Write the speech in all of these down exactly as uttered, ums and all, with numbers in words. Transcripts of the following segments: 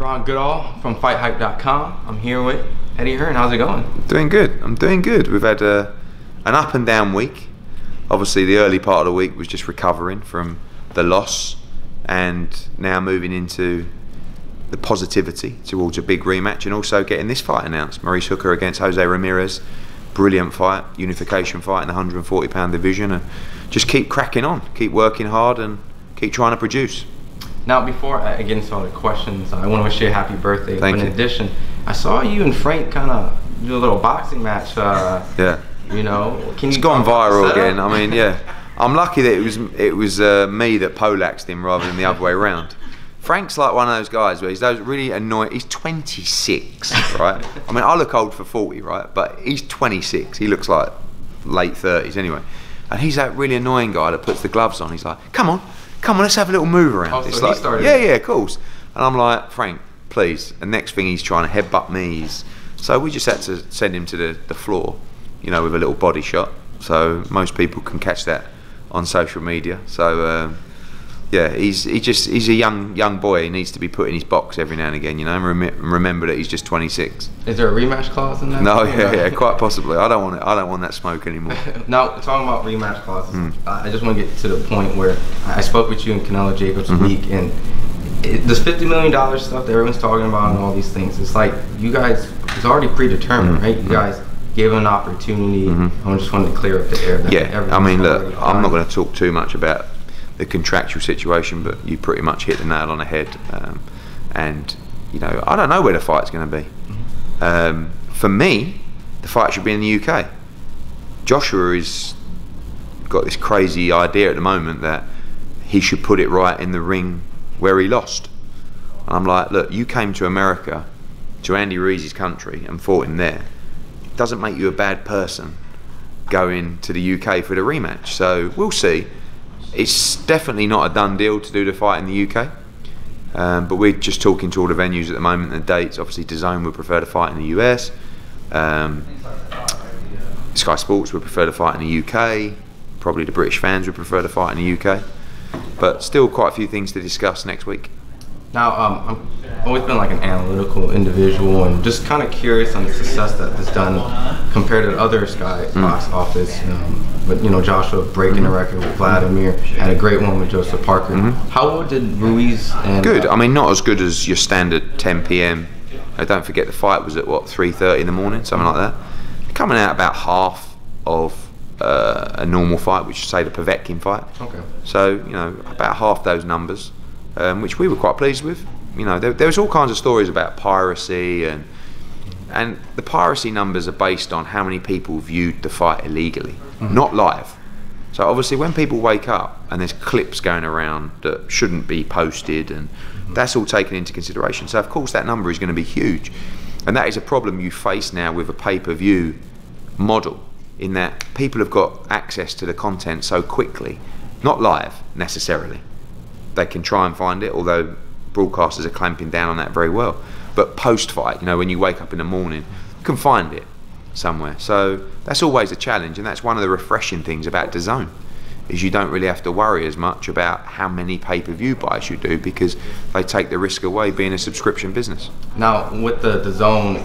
Ron Goodall from Fight Hype dot com. I'm here with Eddie Hearn. How's it going? Doing good. I'm doing good. We've had uh, an up and down week. Obviously, the early part of the week was just recovering from the loss, and now moving into the positivity towards a big rematch, and also getting this fight announced. Maurice Hooker against Jose Ramirez. Brilliant fight, unification fight in the one forty pound division, and just keep cracking on, keep working hard, and keep trying to produce. Now, before I get into all the questions, I want to wish you a happy birthday. Thank but in you. Addition, I saw you and Frank kind of do a little boxing match. Uh, yeah. You know, can it's you gone viral again. I mean, yeah, I'm lucky that it was it was uh, me that poleaxed him rather than the other way around. Frank's like one of those guys where he's those really annoying. He's twenty-six, right? I mean, I look old for forty, right? But he's twenty-six. He looks like late thirties anyway. And he's that really annoying guy that puts the gloves on. He's like, come on, come on, let's have a little move around. Oh, so it's he like, yeah, yeah, of course. And I'm like, Frank, please. And next thing he's trying to headbutt me. He's, so we just had to send him to the, the floor, you know, with a little body shot. So most people can catch that on social media. So, um, yeah, he's he just he's a young young boy. He needs to be put in his box every now and again, you know. And rem remember that he's just twenty-six. Is there a rematch clause in that? No, yeah, yeah, quite possibly. I don't want it. I don't want that smoke anymore. Now, talking about rematch clauses, mm. I just want to get to the point where I spoke with you and Canelo Jacobs mm-hmm. week, and it, this fifty million dollar stuff that everyone's talking about and all these things. It's like you guys, it's already predetermined, mm-hmm. right? You guys give an opportunity. Mm-hmm. I just wanted to clear up the air. That yeah, I mean, look, I'm on. Not going to talk too much about the contractual situation, but you pretty much hit the nail on the head, um, and you know, I don't know where the fight's going to be. Um, for me, the fight should be in the U K. Joshua has got this crazy idea at the moment that he should put it right in the ring where he lost, and I'm like, look, you came to America, to Andy Ruiz's country, and fought him there. It doesn't make you a bad person going to the U K for the rematch, so we'll see. It's definitely not a done deal to do the fight in the U K, um, but we're just talking to all the venues at the moment and the dates. Obviously, DAZN would prefer to fight in the U S, um, Sky Sports would prefer to fight in the U K, probably the British fans would prefer to fight in the U K, but still quite a few things to discuss next week. Now, um, I've always been like an analytical individual, and just kind of curious on the success that this done compared to other Sky mm. box office. Um, but you know, Joshua breaking mm. the record with Vladimir, had a great one with Joseph Parker. Mm -hmm. How did Ruiz? And good. I mean, not as good as your standard ten p m I don't forget the fight was at what three thirty in the morning, something like that. Coming out about half of uh, a normal fight, which say the Povetkin fight. Okay. So you know, about half those numbers. Um, which we were quite pleased with. You know, there, there was all kinds of stories about piracy, and and the piracy numbers are based on how many people viewed the fight illegally, mm-hmm. not live. So obviously, when people wake up and there's clips going around that shouldn't be posted, and mm-hmm. that's all taken into consideration. So of course, that number is going to be huge, and that is a problem you face now with a pay-per-view model, in that people have got access to the content so quickly, not live necessarily. They can try and find it, although broadcasters are clamping down on that very well. But post-fight, you know, when you wake up in the morning, you can find it somewhere. So that's always a challenge, and that's one of the refreshing things about DAZN, is you don't really have to worry as much about how many pay-per-view buys you do, because they take the risk away being a subscription business. Now, with the DAZN um,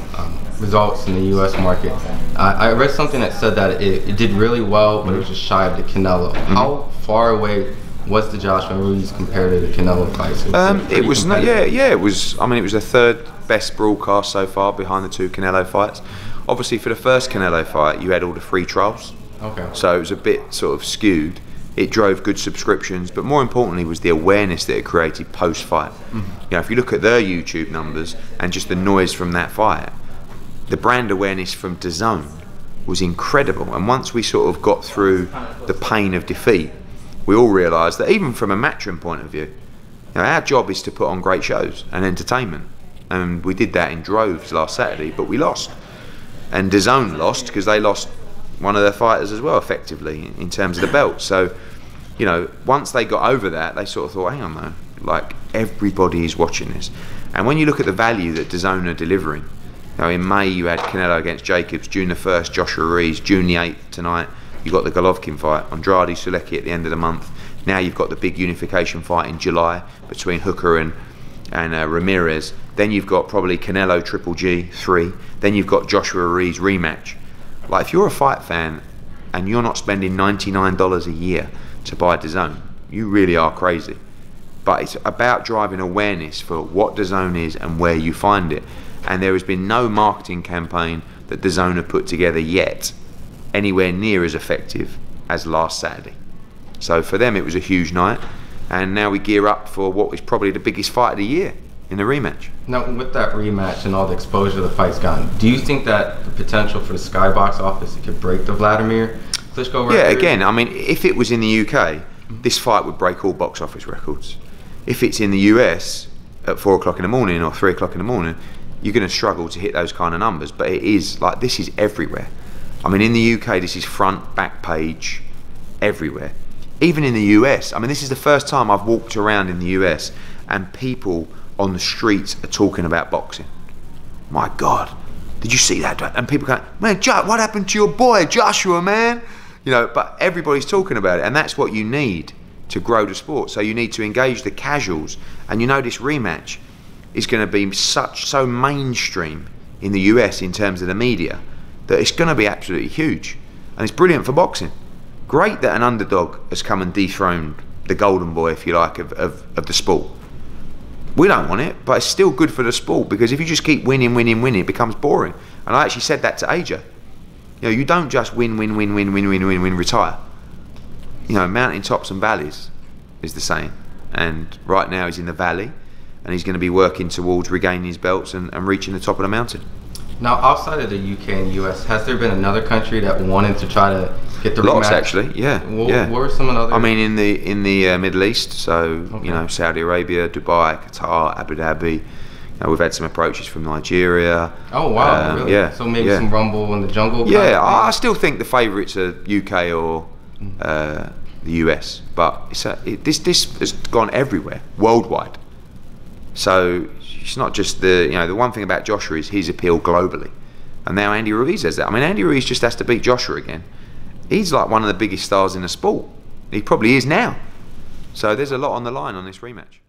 results in the U S market, uh, I read something that said that it, it did really well, but it was just shy of the Canelo. Mm-hmm. How far away was the Joshua Ruiz compared to the Canelo fight? So um, it was not, yeah, yeah, it was. I mean, it was the third best broadcast so far behind the two Canelo fights. Obviously, for the first Canelo fight, you had all the free trials. Okay. So it was a bit sort of skewed. It drove good subscriptions, but more importantly was the awareness that it created post-fight. Mm-hmm. You know, if you look at their YouTube numbers and just the noise from that fight, the brand awareness from DAZN was incredible. And once we sort of got through the pain of defeat, we all realise that even from a matchroom point of view, you know, our job is to put on great shows and entertainment, and we did that in droves last Saturday, but we lost, and DAZN lost because they lost one of their fighters as well, effectively, in terms of the belt. So, you know, once they got over that, they sort of thought, hang on though, like, everybody is watching this. And when you look at the value that DAZN are delivering, you know, in May you had Canelo against Jacobs, June the first, Joshua Ruiz, June the eighth tonight. You've got the Golovkin fight, Andrade, Sulecki at the end of the month. Now you've got the big unification fight in July between Hooker and and uh, Ramirez. Then you've got probably Canelo Triple G three. Then you've got Joshua Ruiz rematch. Like, if you're a fight fan and you're not spending ninety-nine dollars a year to buy DAZN, you really are crazy. But it's about driving awareness for what DAZN is and where you find it. And there has been no marketing campaign that DAZN have put together yet anywhere near as effective as last Saturday. So for them, it was a huge night. And now we gear up for what is probably the biggest fight of the year in the rematch. Now, with that rematch and all the exposure the fight's gotten, do you think that the potential for the Sky box office, it could break the Vladimir Klitschko record? Yeah, again, I mean, if it was in the U K, this fight would break all box office records. If it's in the U S at four o'clock in the morning or three o'clock in the morning, you're going to struggle to hit those kind of numbers. But it is, like, this is everywhere. I mean, in the U K, this is front, back page, everywhere. Even in the U S, I mean, this is the first time I've walked around in the U S and people on the streets are talking about boxing. My God, did you see that? And people go, man, what happened to your boy Joshua, man? You know, but everybody's talking about it, and that's what you need to grow the sport. So you need to engage the casuals, and you know this rematch is going to be such so mainstream in the U S in terms of the media that it's going to be absolutely huge, and it's brilliant for boxing. Great that an underdog has come and dethroned the golden boy, if you like, of, of, of the sport. We don't want it, but it's still good for the sport, because if you just keep winning, winning, winning, it becomes boring. And I actually said that to A J. You know, you don't just win, win, win, win, win, win, win, win, retire. You know, mountain tops and valleys is the same. And right now he's in the valley, and he's going to be working towards regaining his belts and, and reaching the top of the mountain. Now, outside of the U K and U S, has there been another country that wanted to try to get the rematch? Lots, actually, yeah. What, yeah. what were some of the other? I mean, in the in the uh, Middle East, so okay. you know, Saudi Arabia, Dubai, Qatar, Abu Dhabi. You know, we've had some approaches from Nigeria. Oh wow! Um, really? Yeah. So maybe yeah. some rumble in the jungle. Yeah, kind of I still think the favourites are U K or uh, the U S, but it's a, it, this this has gone everywhere, worldwide. So it's not just the, you know, the one thing about Joshua is his appeal globally. And now Andy Ruiz has that. I mean, Andy Ruiz just has to beat Joshua again. He's like one of the biggest stars in the sport. He probably is now. So there's a lot on the line on this rematch.